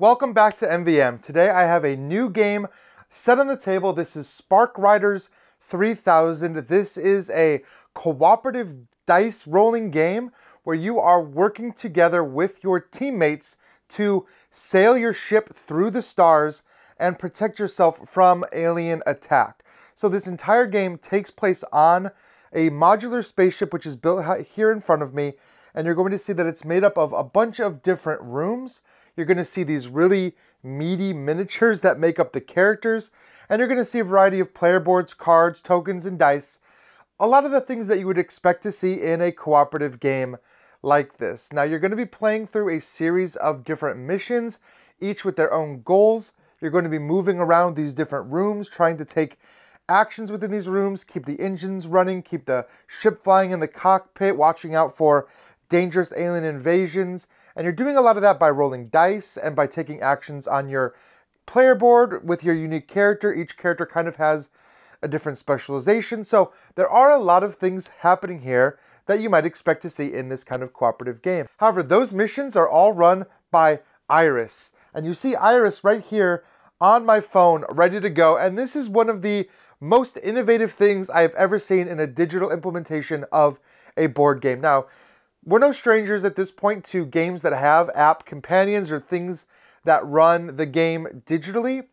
Welcome back to MVM. Today I have a new game set on the table. This is Spark Riders 3000. This is a cooperative dice rolling game where you are working together with your teammates to sail your ship through the stars and protect yourself from alien attack. So this entire game takes place on a modular spaceship which is built here in front of me, and you're going to see that it's made up of a bunch of different rooms. You're going to see these really meaty miniatures that make up the characters, and you're going to see a variety of player boards, cards, tokens, and dice. A lot of the things that you would expect to see in a cooperative game like this. Now, you're going to be playing through a series of different missions, each with their own goals. You're going to be moving around these different rooms, trying to take actions within these rooms, keep the engines running, keep the ship flying in the cockpit, watching out for dangerous alien invasions. And you're doing a lot of that by rolling dice and by taking actions on your player board with your unique character. Each character kind of has a different specialization. So there are a lot of things happening here that you might expect to see in this kind of cooperative game. However, those missions are all run by Iris. And you see Iris right here on my phone, ready to go. And this is one of the most innovative things I've ever seen in a digital implementation of a board game. Now, we're no strangers at this point to games that have app companions or things that run the game digitally,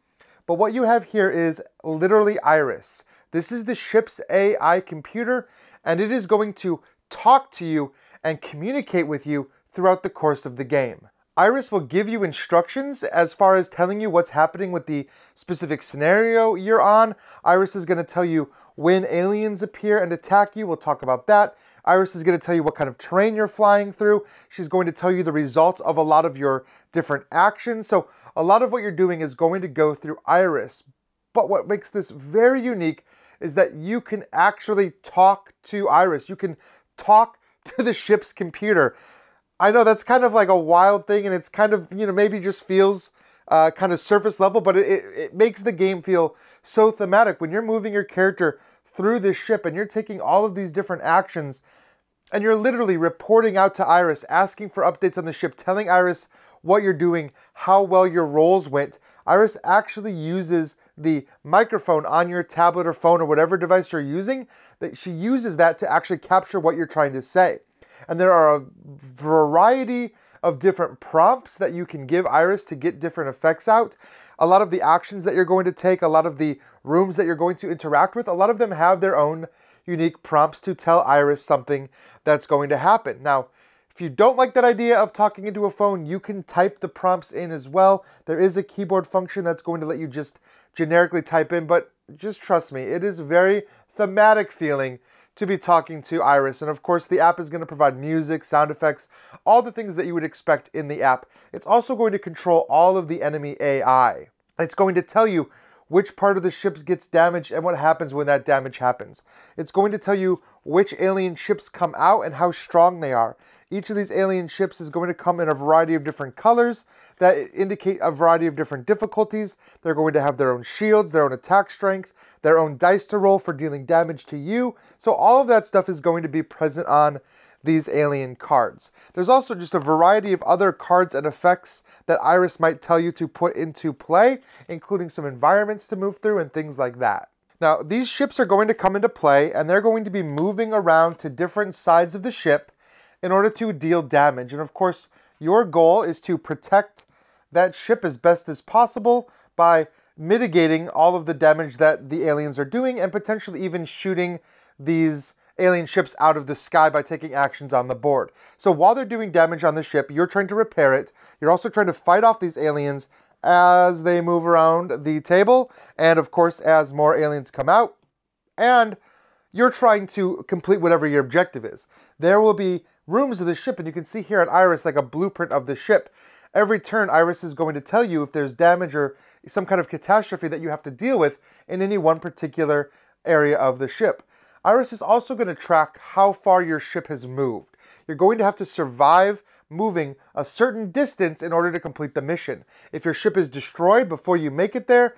but what you have here is literally Iris. This is the ship's AI computer, and it is going to talk to you and communicate with you throughout the course of the game. Iris will give you instructions as far as telling you what's happening with the specific scenario you're on. Iris is going to tell you when aliens appear and attack you. We'll talk about that. Iris is going to tell you what kind of terrain you're flying through. She's going to tell you the results of a lot of your different actions. So a lot of what you're doing is going to go through Iris. But what makes this very unique is that you can actually talk to Iris. You can talk to the ship's computer. I know that's kind of like a wild thing, and it's kind of, you know, maybe just feels kind of surface level, but it makes the game feel so thematic. When you're moving your character through this ship and you're taking all of these different actions and you're literally reporting out to Iris, asking for updates on the ship, telling Iris what you're doing, how well your rolls went. Iris actually uses the microphone on your tablet or phone or whatever device you're using, that she uses that to actually capture what you're trying to say. And there are a variety of different prompts that you can give Iris to get different effects out. A lot of the actions that you're going to take, a lot of the rooms that you're going to interact with, a lot of them have their own unique prompts to tell Iris something that's going to happen. Now, if you don't like that idea of talking into a phone, you can type the prompts in as well. There is a keyboard function that's going to let you just generically type in, but just trust me, it is a very thematic feeling to be talking to Iris. And of course, the app is going to provide music, sound effects, all the things that you would expect in the app. It's also going to control all of the enemy AI. It's going to tell you which part of the ship gets damaged and what happens when that damage happens. It's going to tell you which alien ships come out and how strong they are. Each of these alien ships is going to come in a variety of different colors that indicate a variety of different difficulties. They're going to have their own shields, their own attack strength, their own dice to roll for dealing damage to you. So all of that stuff is going to be present on these alien cards. There's also just a variety of other cards and effects that Iris might tell you to put into play, including some environments to move through and things like that. Now, these ships are going to come into play, and they're going to be moving around to different sides of the ship in order to deal damage. And of course, your goal is to protect that ship as best as possible by mitigating all of the damage that the aliens are doing and potentially even shooting these alien ships out of the sky by taking actions on the board. So while they're doing damage on the ship, you're trying to repair it. You're also trying to fight off these aliens as they move around the table, and of course, as more aliens come out, and you're trying to complete whatever your objective is. There will be rooms of the ship, and you can see here on Iris like a blueprint of the ship. Every turn, Iris is going to tell you if there's damage or some kind of catastrophe that you have to deal with in any one particular area of the ship. Iris is also going to track how far your ship has moved. You're going to have to survive moving a certain distance in order to complete the mission. If your ship is destroyed before you make it there,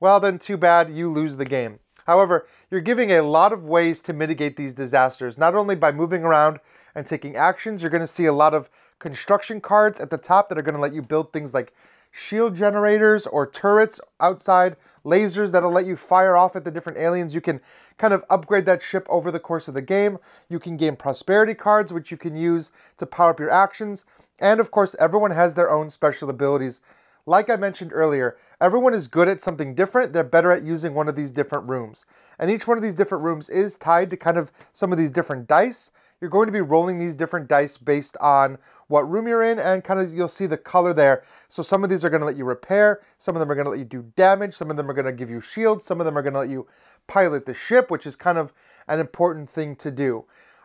well then too bad, you lose the game. However, you're giving a lot of ways to mitigate these disasters, not only by moving around and taking actions. You're going to see a lot of construction cards at the top that are going to let you build things like shield generators or turrets outside, lasers that'll let you fire off at the different aliens. You can kind of upgrade that ship over the course of the game. You can gain prosperity cards, which you can use to power up your actions. And of course, everyone has their own special abilities. Like I mentioned earlier, everyone is good at something different. They're better at using one of these different rooms. And each one of these different rooms is tied to kind of some of these different dice. You're going to be rolling these different dice based on what room you're in, and kind of you'll see the color there. So some of these are going to let you repair. Some of them are going to let you do damage. Some of them are going to give you shields. Some of them are going to let you pilot the ship, which is kind of an important thing to do.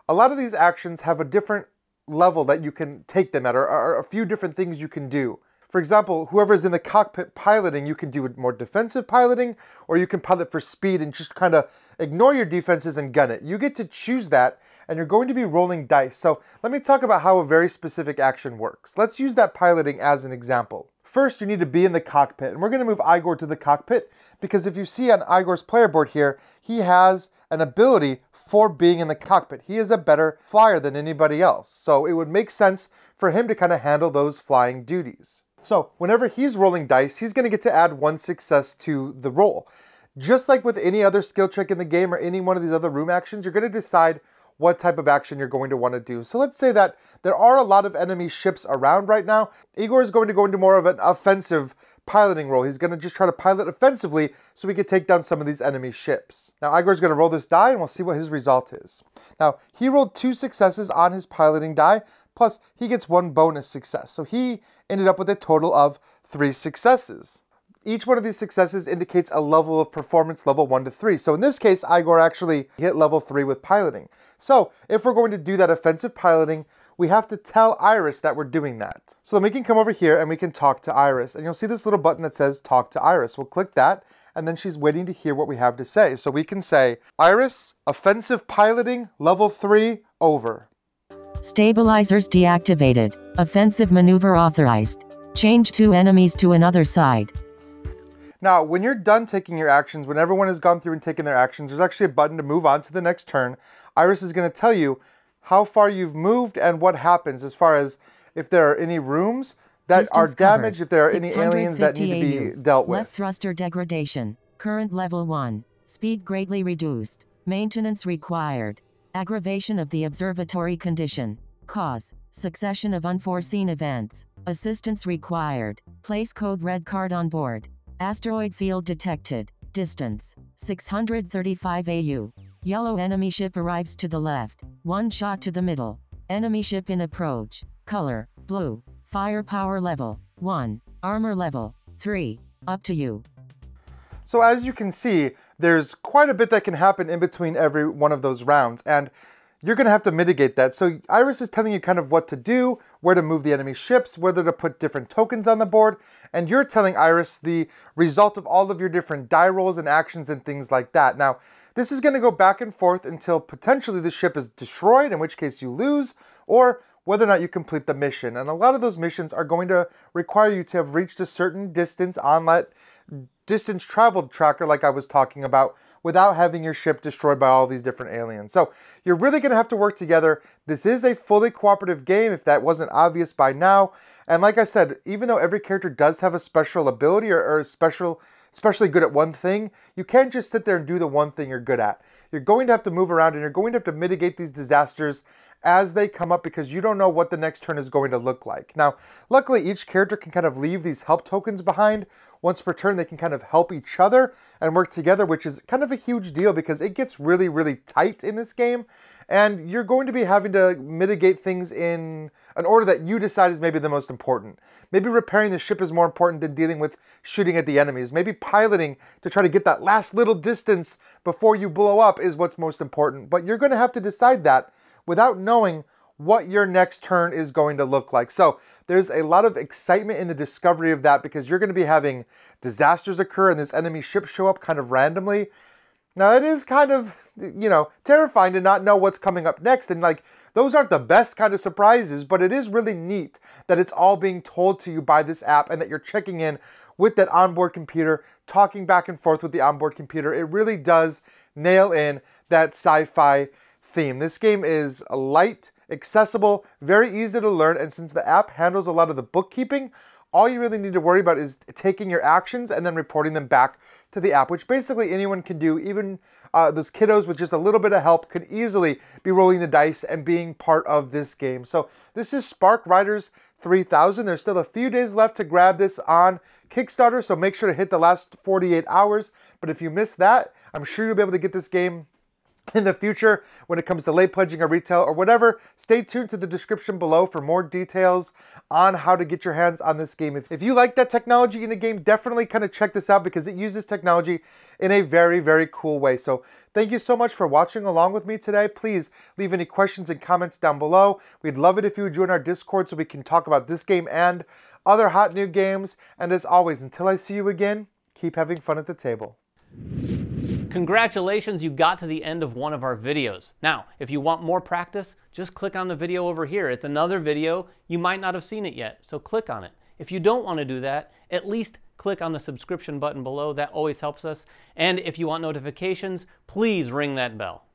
A lot of these actions have a different level that you can take them at, or a few different things you can do. For example, whoever's in the cockpit piloting, you can do more defensive piloting, or you can pilot for speed and just kind of ignore your defenses and gun it. You get to choose that, and you're going to be rolling dice. So let me talk about how a very specific action works. Let's use that piloting as an example. First, you need to be in the cockpit, and we're going to move Igor to the cockpit because if you see on Igor's player board here, he has an ability for being in the cockpit. He is a better flyer than anybody else, so it would make sense for him to kind of handle those flying duties. So whenever he's rolling dice, he's going to get to add one success to the roll. Just like with any other skill check in the game or any one of these other room actions, you're going to decide what type of action you're going to want to do. So let's say that there are a lot of enemy ships around right now. Igor is going to go into more of an offensive piloting role. He's going to just try to pilot offensively so we can take down some of these enemy ships. Now Igor's going to roll this die and we'll see what his result is. Now he rolled 2 successes on his piloting die, plus he gets 1 bonus success. So he ended up with a total of 3 successes. Each one of these successes indicates a level of performance, level 1 to 3. So in this case, Igor actually hit level 3 with piloting. So if we're going to do that offensive piloting, we have to tell Iris that we're doing that. So then we can come over here and we can talk to Iris. And you'll see this little button that says talk to Iris. We'll click that, and then she's waiting to hear what we have to say. So we can say, Iris, offensive piloting, level 3, over. Stabilizers deactivated. Offensive maneuver authorized. Change 2 enemies to another side. Now, when you're done taking your actions, when everyone has gone through and taken their actions, there's actually a button to move on to the next turn. Iris is going to tell you how far you've moved and what happens as far as if there are any rooms that are damaged, if there are any aliens that need to be dealt with. Left thruster degradation. Current level 1. Speed greatly reduced. Maintenance required. Aggravation of the observatory condition. Cause. Succession of unforeseen events. Assistance required. Place code red card on board. Asteroid field detected. Distance, 635 AU. Yellow enemy ship arrives to the left. 1 shot to the middle. Enemy ship in approach. Color, blue. Firepower level, 1. Armor level, 3. Up to you. So as you can see, there's quite a bit that can happen in between every one of those rounds, and you're going to have to mitigate that. So Iris is telling you kind of what to do, where to move the enemy ships, whether to put different tokens on the board, and you're telling Iris the result of all of your different die rolls and actions and things like that. Now, this is going to go back and forth until potentially the ship is destroyed, in which case you lose, or whether or not you complete the mission. And a lot of those missions are going to require you to have reached a certain distance on that distance traveled tracker like I was talking about, without having your ship destroyed by all these different aliens. So you're really going to have to work together. This is a fully cooperative game, if that wasn't obvious by now. And like I said, even though every character does have a special ability or is especially good at one thing, you can't just sit there and do the one thing you're good at. You're going to have to move around and you're going to have to mitigate these disasters as they come up because you don't know what the next turn is going to look like. Now, luckily each character can kind of leave these help tokens behind. Once per turn, they can kind of help each other and work together, which is kind of a huge deal because it gets really, really tight in this game. And you're going to be having to mitigate things in an order that you decide is maybe the most important. Maybe repairing the ship is more important than dealing with shooting at the enemies. Maybe piloting to try to get that last little distance before you blow up is what's most important. But you're going to have to decide that without knowing what your next turn is going to look like. So there's a lot of excitement in the discovery of that because you're going to be having disasters occur and this enemy ship show up kind of randomly. Now it is kind of, you know, terrifying to not know what's coming up next, and like those aren't the best kind of surprises, but it is really neat that it's all being told to you by this app and that you're checking in with that onboard computer, talking back and forth with the onboard computer. It really does nail in that sci-fi theme. This game is light, accessible, very easy to learn, and since the app handles a lot of the bookkeeping, all you really need to worry about is taking your actions and then reporting them back to the app, which basically anyone can do. Even those kiddos with just a little bit of help could easily be rolling the dice and being part of this game. So this is Spark Riders 3000. There's still a few days left to grab this on Kickstarter, so make sure to hit the last 48 hours. But if you miss that, I'm sure you'll be able to get this game in the future when it comes to late pledging or retail or whatever. Stay tuned to the description below for more details on how to get your hands on this game. If you like that technology in a game, definitely kind of check this out, because it uses technology in a very, very cool way. So thank you so much for watching along with me today. Please leave any questions and comments down below. We'd love it if you would join our Discord so we can talk about this game and other hot new games. And as always, until I see you again, keep having fun at the table. Congratulations, you got to the end of one of our videos. Now, if you want more practice, just click on the video over here. It's another video. You might not have seen it yet, so click on it. If you don't want to do that, at least click on the subscription button below. That always helps us. And if you want notifications, please ring that bell.